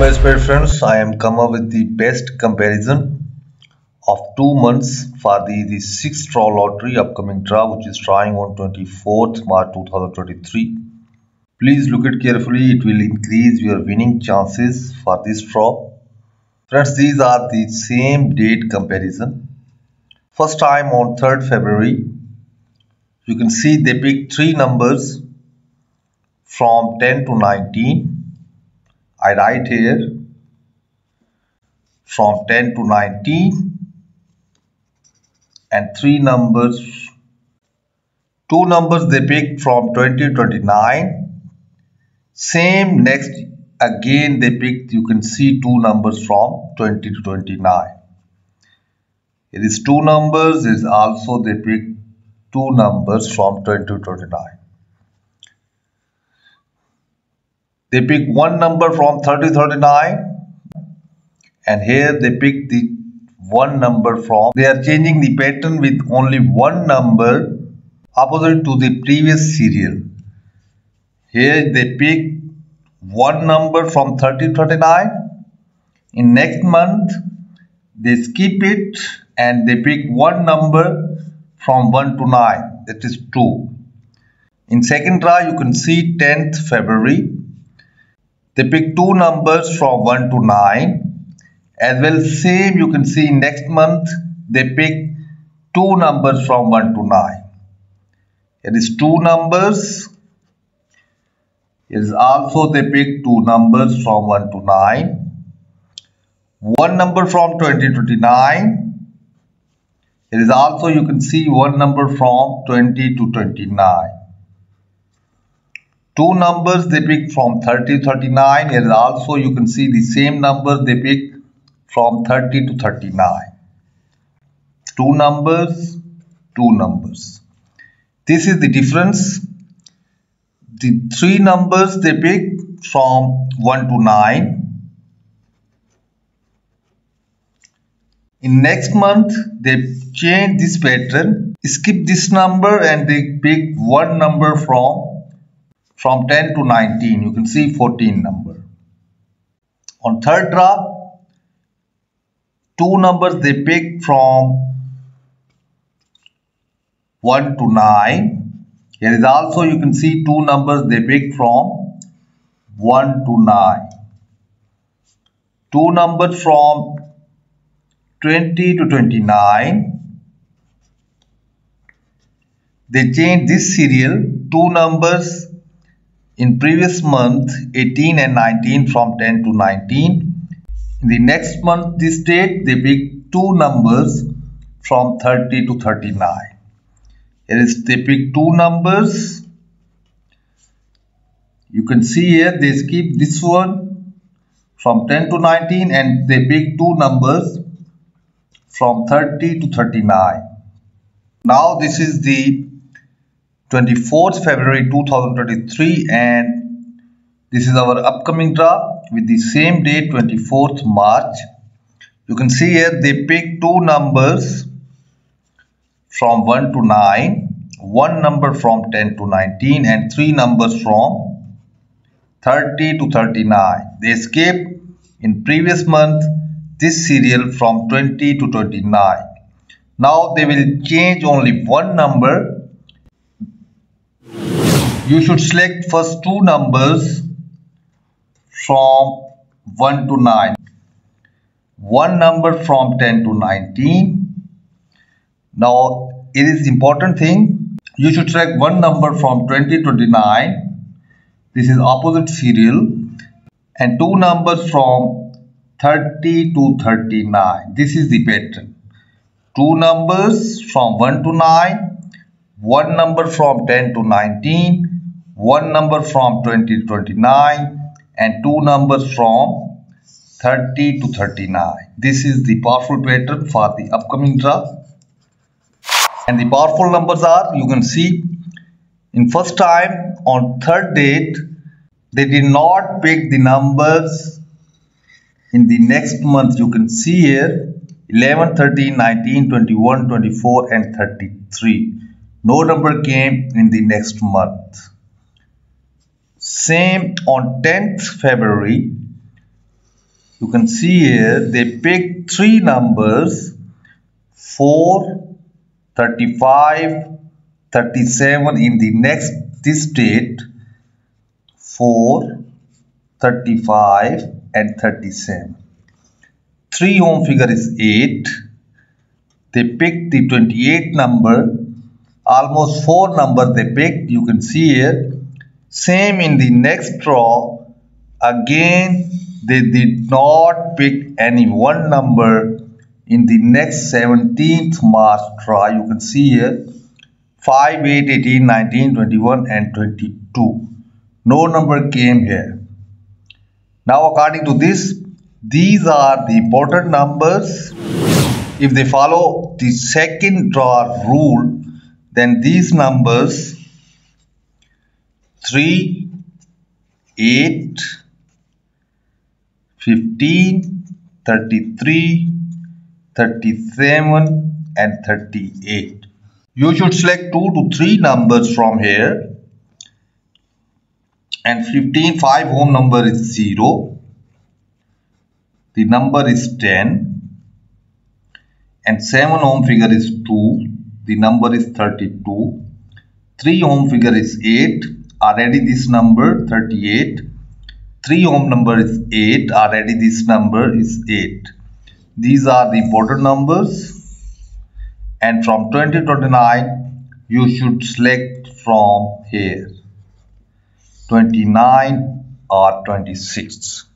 Well, friends, I am come up with the best comparison of 2 months for the 6th draw lottery upcoming draw, which is drawing on 24th March 2023. Please look at carefully, it will increase your winning chances for this draw. Friends, these are the same date comparison. First time on 3rd February, you can see they picked 3 numbers from 10 to 19. I write here from 10 to 19 and 3 numbers, 2 numbers they picked from 20 to 29. Same next again they picked, you can see 2 numbers from 20 to 29. It is 2 numbers, is also they picked 2 numbers from 20 to 29. They pick 1 number from 30 to 39, and here they pick the 1 number from. They are changing the pattern with only 1 number opposite to the previous serial. Here they pick 1 number from 30 to 39. In next month they skip it and they pick 1 number from 1 to 9. That is 2. In second try you can see 10th February. They pick 2 numbers from 1 to 9. As well, same you can see next month they pick 2 numbers from 1 to 9. It is 2 numbers. It is also they pick 2 numbers from 1 to 9. 1 number from 20 to 29. It is also you can see 1 number from 20 to 29. 2 numbers they pick from 30 to 39, and also you can see the same number they pick from 30 to 39. 2 numbers, 2 numbers. This is the difference. The 3 numbers they pick from 1 to 9. In next month, they change this pattern, skip this number and they pick 1 number from 10 to 19, you can see 14 number. On third draw, 2 numbers they pick from 1 to 9. Here is also you can see 2 numbers they pick from 1 to 9. 2 numbers from 20 to 29. They change this serial, 2 numbers in previous month 18 and 19 from 10 to 19. In the next month, this date, they pick 2 numbers from 30 to 39. Here is they pick 2 numbers. You can see here they skip this one from 10 to 19 and they pick 2 numbers from 30 to 39. Now this is the 24th February 2023, and this is our upcoming draw with the same date 24th March. You can see here they pick 2 numbers from 1 to 9, 1 number from 10 to 19 and 3 numbers from 30 to 39. They escaped in previous month this serial from 20 to 29. Now they will change only 1 number. You should select first 2 numbers from 1 to 9. 1 number from 10 to 19. Now it is important thing. You should select 1 number from 20 to 29. This is opposite serial. And 2 numbers from 30 to 39. This is the pattern. 2 numbers from 1 to 9. 1 number from 10 to 19. 1 number from 20 to 29 and 2 numbers from 30 to 39. This is the powerful pattern for the upcoming draw. And the powerful numbers are, you can see in first time on third date they did not pick the numbers in the next month. You can see here 11, 13, 19, 21, 24 and 33. No number came in the next month. Same on 10th February, You can see here they picked three numbers 4, 35, 37 in the next this date 4, 35 and 37. 3 home figure is 8. They picked the 28 number, almost 4 number they picked. You can see here same in the next draw again. They did not pick any one number in the next 17th March try. You can see here 5, 8, 18, 19, 21 and 22. No number came here. Now according to this, these are the important numbers. If they follow the second draw rule, then these numbers 3, 8, 15, 33, 37 and 38. You should select 2 to 3 numbers from here, and 15, 5 home number is 0, the number is 10, and 7 home figure is 2, the number is 32, 3 home figure is 8, already this number 38, 3 home number is 8, already this number is 8. These are the important numbers, and from 20 to 29 you should select from here 29 or 26.